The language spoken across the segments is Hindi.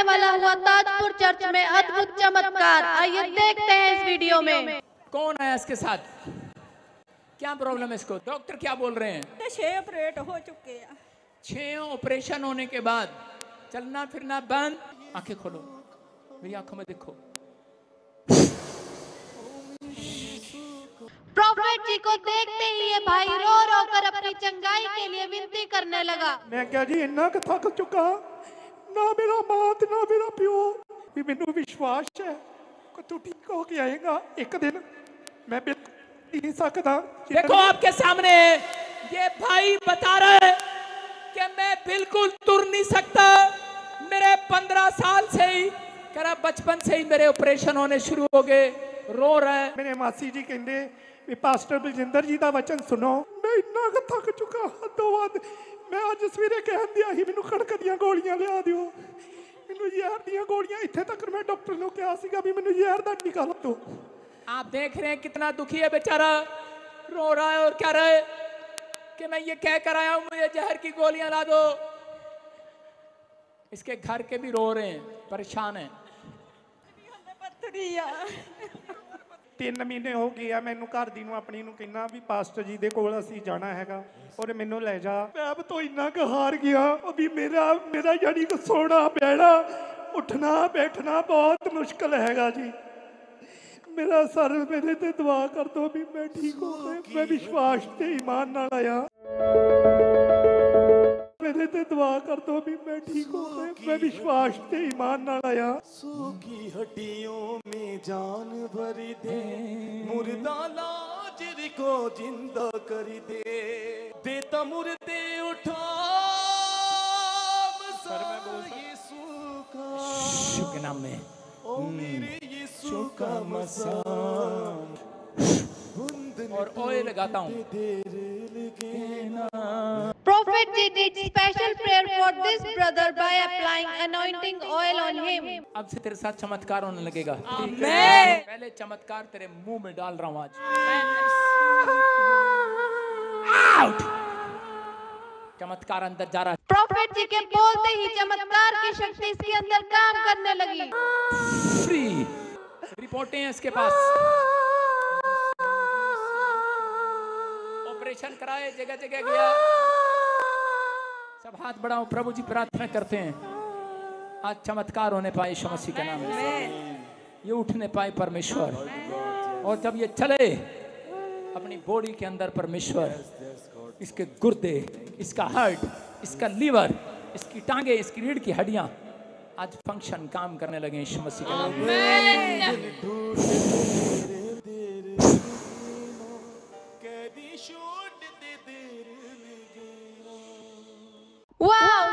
होने वाला हुआ ताजपुर चर्च में अद्भुत चमत्कार। आइए देखते हैं इस वीडियो में। कौन आया इसके साथ? क्या प्रॉब्लम है इसको? डॉक्टर क्या बोल रहे हैं? 6 ऑपरेट हो चुके हैं। 6 ऑपरेशन होने के बाद चलना फिरना बंद। आंखें खोलो मेरी, आंखों में देखो। प्रोफेट जी को देखते ही ये भाई रो रो कर अपनी चंगाई के लिए विनती करने लगा। मैं क्या जी इतना थक चुका, ना मेरा मात ना मेरा प्यो, भी मेनू विश्वास है कि तू ठीक हो के आएगा एक दिन। मैं बिल्कुल नहीं सकता। देखो आपके सामने ये भाई बता रहा है कि मैं बिल्कुल तुर नहीं सकता। मेरे 15 साल से ही करा, बचपन से ही मेरे ऑपरेशन होने शुरू हो गए। रो रहा है। मेरे मासी जी कहते पास्टर बलजिंदर जी का वचन सुनो। मैं इतना थक चुका हदों हद। मैं अज सवेरे कह दिया ही मैनू कड़क दीयां गोलियां लिया दियो, मैनू जहर दीयां गोलियां। इत्थे तक मैं डॉक्टर नू कहा सीगा भी मैनू जहर दा निकाल दो। आप देख रहे हैं कितना दुखी है बेचारा, रो रहा है और कह रहा है कि मैं ये कह कर आया हूँ मुझे जहर की गोलियां ला दो। इसके घर के भी रो रहे हैं, परेशान है। 3 महीने हो गया मैनू घर दी नू अपनी नू कहना भी पास्टर जी दे कोल असीं जाना हैगा और मैनू ले जा। मैं अब तो इन्ना क हार गया भी मेरा यानी कि सोना बैठना उठना बैठना बहुत मुश्किल हैगा जी। मेरा सर मेरे ते दुआ कर दो भी मैं ठीक हो गया। मैं विश्वास ते ईमान नाल आया, मेरे ते दुआ कर दो भी मैं ठीक हो गया। मैं विश्वास ते ईमान नाल आया। सूखी हड्डियों में जान भर दे, मुर्दा लाजर को जिंदा कर दे, देता मुर्दे उठा यीशु का, यीशु के नाम में। ओ मेरे यीशु का मसाम। और ओए लगाता हूँ। Prophet did a special prayer for this brother by applying anointing oil on him. अब से तेरे साथ चमत्कार होने लगेगा। मैं पहले चमत्कार तेरे मुंह में डाल रहा हूँ आज। Out! चमत्कार अंदर जा रहा है। Prophet जी के बोलते ही चमत्कार की शक्ति इसके अंदर काम करने लगी। Free. रिपोर्टें हैं इसके पास। ऑपरेशन कराए, जगह जगह गया। सब हाथ बढ़ाओ, प्रभु जी प्रार्थना करते हैं आज चमत्कार होने पाए यीशु मसीह के नाम में। ये उठने पाए परमेश्वर, और जब ये चले अपनी बॉडी के अंदर परमेश्वर इसके गुर्दे, इसका हार्ट, इसका लीवर, इसकी टांगे, इसकी रीढ़ की हड्डियां आज फंक्शन काम करने लगे यीशु मसीह के नाम में।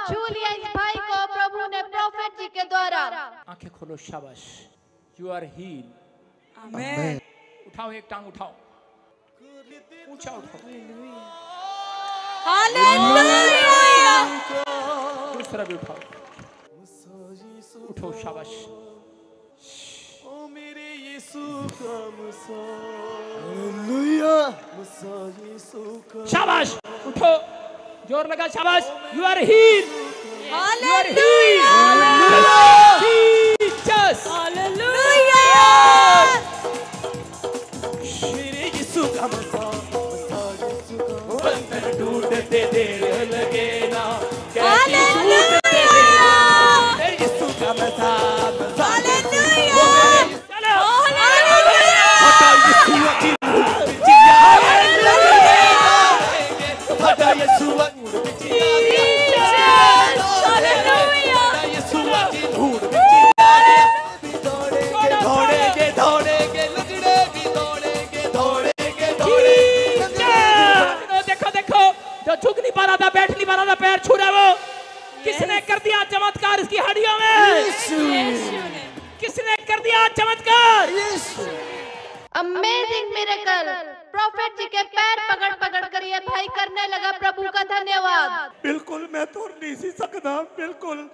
छूलिया इस भाई को प्रभु ने प्रोफेट जी के द्वारा। आंखें खोलो, शाबाश, यू आर हील्ड। आमेन। उठाओ, एक टांग उठाओ, ऊंचा उठाओ। हालेलुया। दूसरा भी उठाओ, उठो, शाबाश। शाबाश, उठो, जोर लगा, शाबाश। You are healed, you are healed. मेरे यीशु का मसाला ढूंढते देर लगे ना, मेरे यीशु का मसाला। किसने कर दिया चमत्कार इसकी हड्डियों में? यीशु। किसने कर दिया चमत्कार? यीशु। Amazing miracle. प्रोफेट जी के पैर पकड़ पकड़ कर ये भाई करने लगा प्रभु का धन्यवाद। बिल्कुल मैं तो नहीं सी सकता, बिल्कुल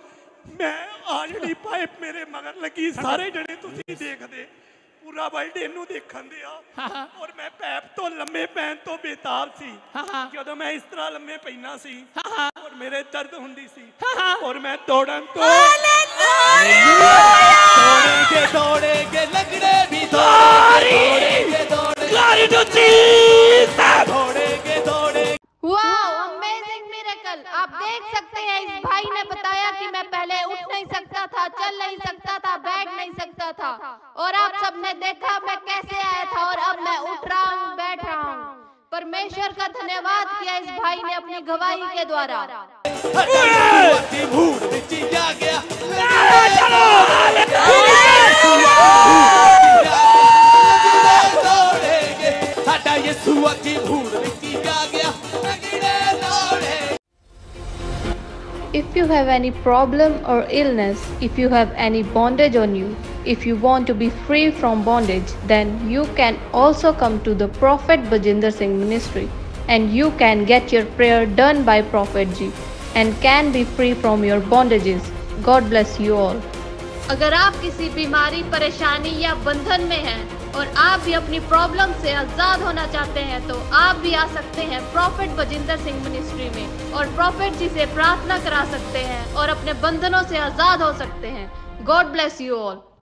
मैं आज नहीं पाए। मेरे मगर लगी सारे जने तुसी देख दे, पूरा वर्ल्ड इनू देखन दिया। और मैं पैप तो लम्बे पैन तो बेताब सी। जो मैं इस तरह लम्बे पैना सी और मेरे दर्द हुंदी सी और मैं दौड़न तो तोड़ेंगे लकड़े भी तोड़ेंगे। Wow amazing miracle. आप देख सकते हैं इस भाई ने बताया कि मैं पहले उठ नहीं सकता था, चल नहीं सकता था, बैठ नहीं सकता था, और आप सबने देखा मैं कैसे आया था और अब मैं उठ रहा हूँ, बैठ रहा हूँ। परमेश्वर का धन्यवाद किया इस भाई ने अपनी गवाही के द्वारा। If you have any problem or illness, if you have any bondage on you, if you want to be free from bondage, then you can also come to the Prophet Bajinder Singh ministry and you can get your prayer done by Prophet Ji and can be free from your bondages. God bless you all. अगर आप किसी बीमारी, परेशानी या बंधन में हैं और आप भी अपनी प्रॉब्लम से आज़ाद होना चाहते हैं तो आप भी आ सकते हैं प्रॉफेट बजिंदर सिंह मिनिस्ट्री में और प्रॉफेट जी से प्रार्थना करा सकते हैं और अपने बंधनों से आज़ाद हो सकते हैं। God bless you all.